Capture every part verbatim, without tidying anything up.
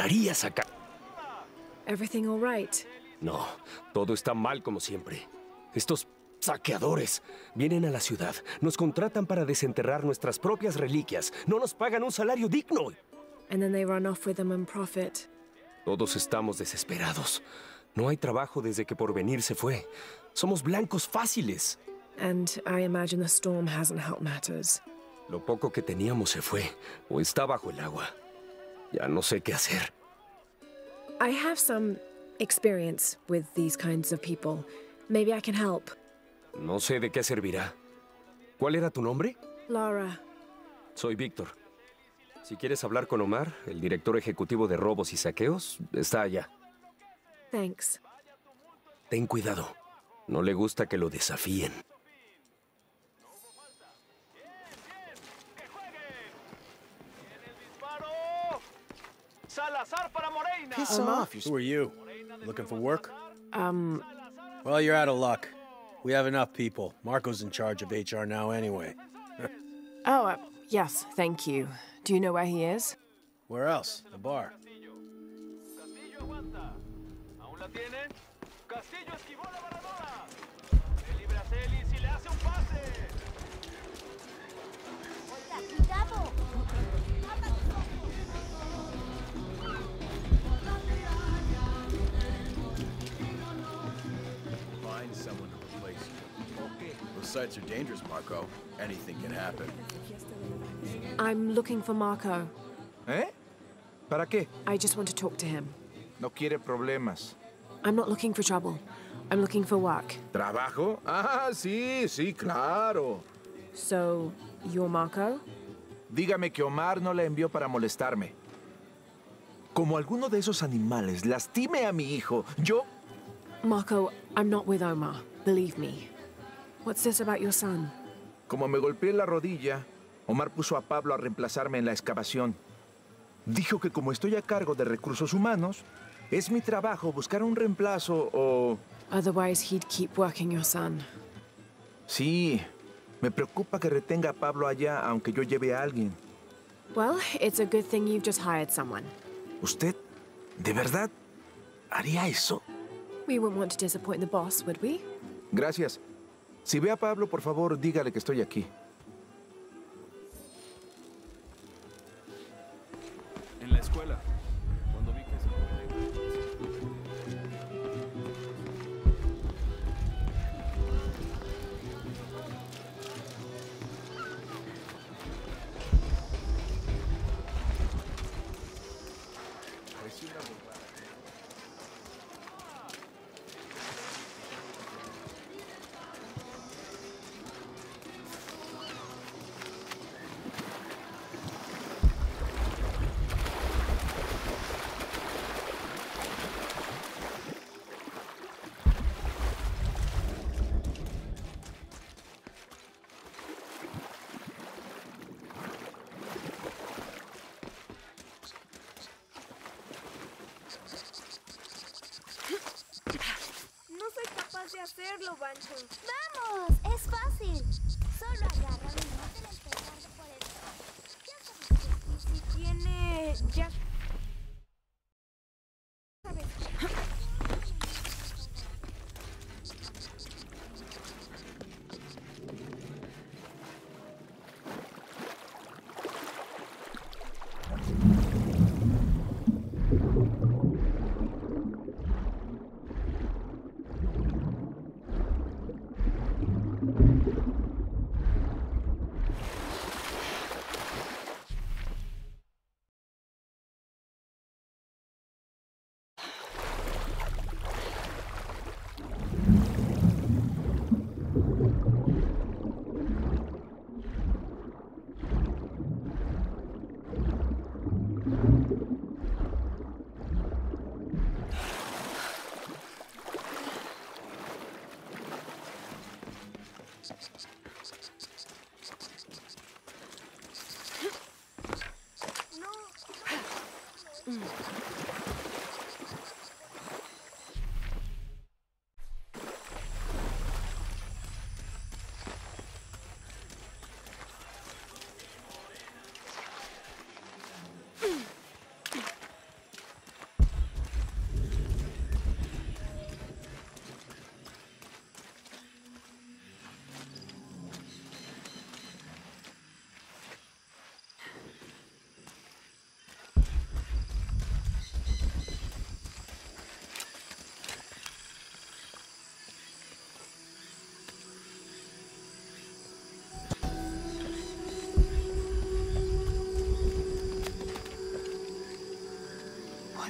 estarías acá. Everything all right? No, todo está mal como siempre. Estos saqueadores vienen a la ciudad, nos contratan para desenterrar nuestras propias reliquias, no nos pagan un salario digno. And then they run off with them and profit. Todos estamos desesperados. No hay trabajo desde que Porvenir se fue. Somos blancos fáciles. And I imagine the storm hasn't helped matters. Lo poco que teníamos se fue o está bajo el agua. Ya no sé qué hacer. I have some experience with these kinds of people. Maybe I can help. No sé de qué servirá. ¿Cuál era tu nombre? Laura. Soy Víctor. Si quieres hablar con Omar, el director ejecutivo de robos y saqueos, está allá. Thanks. Ten cuidado. No le gusta que lo desafíen. Piss off. Who are you? Looking for work? Um... Well, you're out of luck. We have enough people. Marco's in charge of H R now anyway. Oh, uh, yes, thank you. Do you know where he is? Where else? The bar. Find someone to replace you. Okay. Those sites are dangerous, Marco. Anything can happen. I'm looking for Marco. ¿Eh? ¿Para qué? I just want to talk to him. No quiere problemas. I'm not looking for trouble. I'm looking for work. ¿Trabajo? Ah, sí, sí, claro. So, you're Marco? Dígame que Omar no la envió para molestarme. Como alguno de esos animales lastime a mi hijo, yo... Marco, I'm not with Omar. Believe me. What's this about your son? Como me golpeé la rodilla, Omar puso a Pablo a reemplazarme en la excavación. Dijo que como estoy a cargo de recursos humanos, es mi trabajo buscar un reemplazo o... Otherwise he'd keep working your son. Sí. Me preocupa que retenga a Pablo allá, aunque yo lleve a alguien. Well, it's a good thing you've just hired someone. ¿Usted, de verdad, haría eso? We wouldn't want to disappoint the boss, would we? Gracias. Si ve a Pablo, por favor, dígale que estoy aquí. En la escuela. Hacerlo, Bancho. ¡Vamos! ¡Es fácil! Solo agarra el bote del pescado por el... Ya tiene... Ya...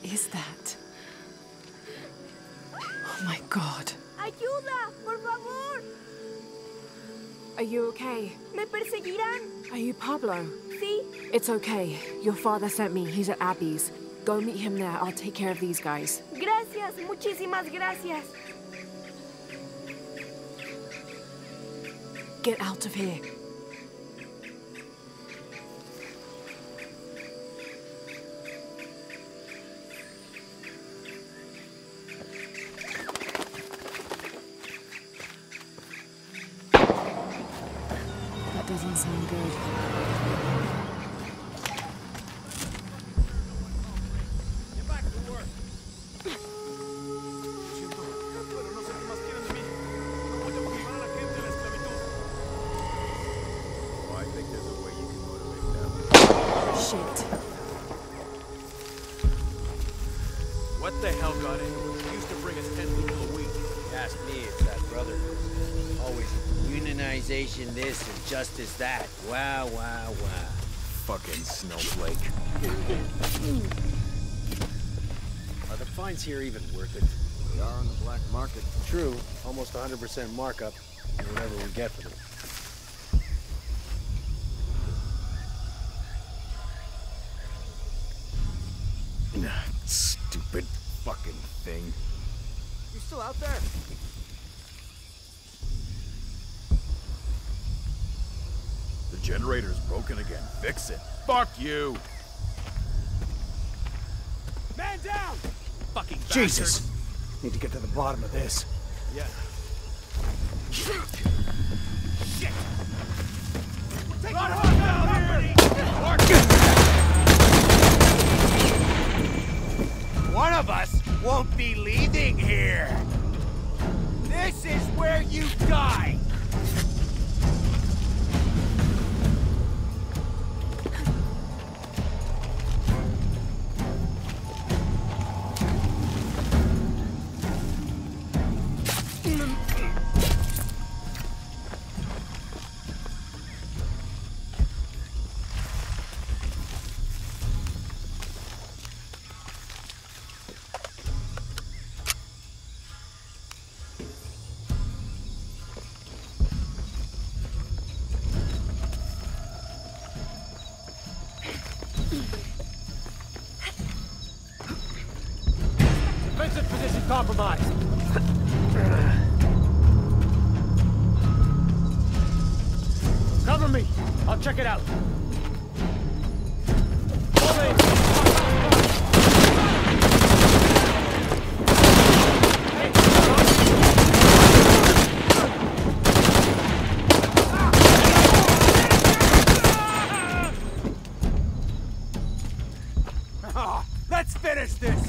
What is that? Oh my God. Ayuda, por favor. Are you okay? Me perseguirán. Are you Pablo? Sí. It's okay. Your father sent me. He's at Abby's. Go meet him there. I'll take care of these guys. Gracias, muchísimas gracias. Get out of here. That doesn't sound good. What the hell got into it? He used to bring us ten people a week. Ask me, it's that brother. Always unionization this and justice that. Wow, wow, wow. Fucking snowflake. Are the fines here even worth it? They are on the black market. True, almost one hundred percent markup on whatever we get for them. Stupid fucking thing. You're still out there? The generator's broken again. Fix it. Fuck you! Man down! Fucking Jesus! Bastard. Need to get to the bottom of this. Yeah. Shit! Take Run hard down here! One of us won't be leaving here. This is where you die. Defensive position compromised. Cover me. I'll check it out. Let's finish this!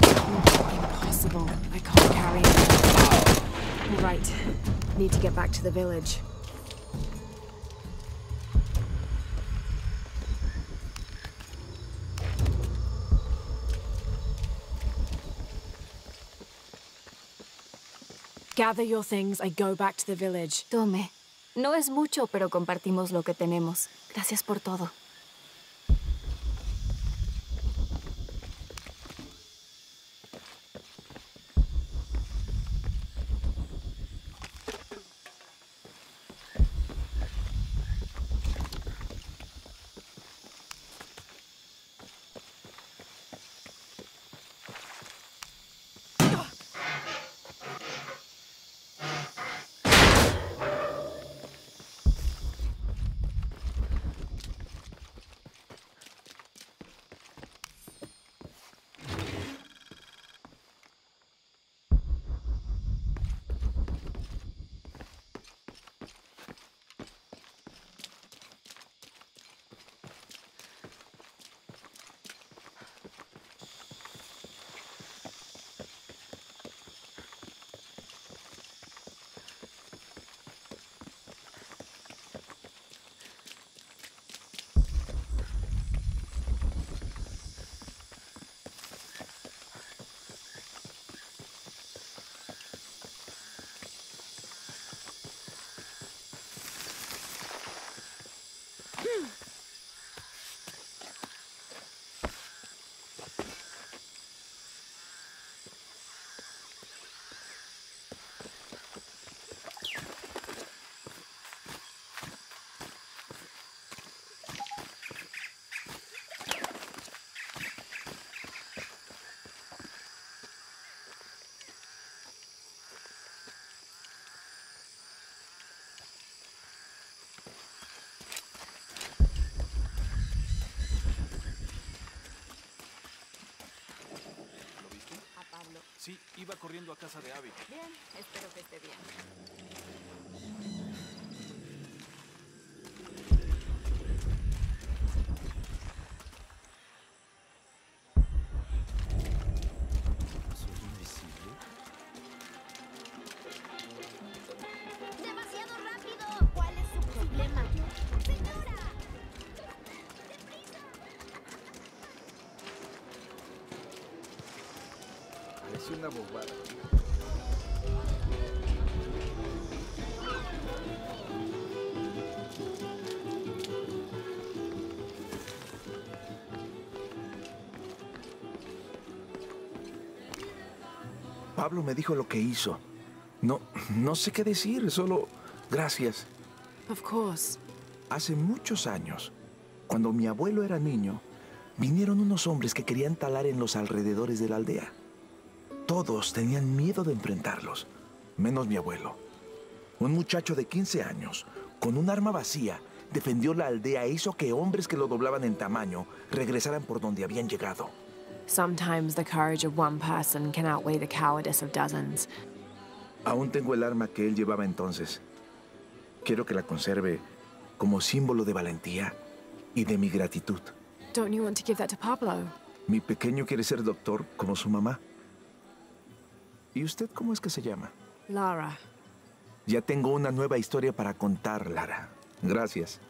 Impossible. I can't carry it. All right. Need to get back to the village. Gather your things. I go back to the village. Tome. No es mucho, pero compartimos lo que tenemos. Gracias por todo. Sí, iba corriendo a casa de Abby. Bien, espero que esté bien. Es una bobada. Pablo me dijo lo que hizo. No, no sé qué decir, solo gracias. Of course. Hace muchos años, cuando mi abuelo era niño, vinieron unos hombres que querían talar en los alrededores de la aldea. Todos tenían miedo de enfrentarlos, menos mi abuelo. Un muchacho de quince años, con un arma vacía, defendió la aldea e hizo que hombres que lo doblaban en tamaño regresaran por donde habían llegado. Sometimes the courage of one person can outweigh the cowardice of dozens. Aún tengo el arma que él llevaba entonces. Quiero que la conserve como símbolo de valentía y de mi gratitud. Don't you want to give that to Pablo? Mi pequeño quiere ser doctor como su mamá. ¿Y usted cómo es que se llama? Lara. Ya tengo una nueva historia para contar, Lara. Gracias.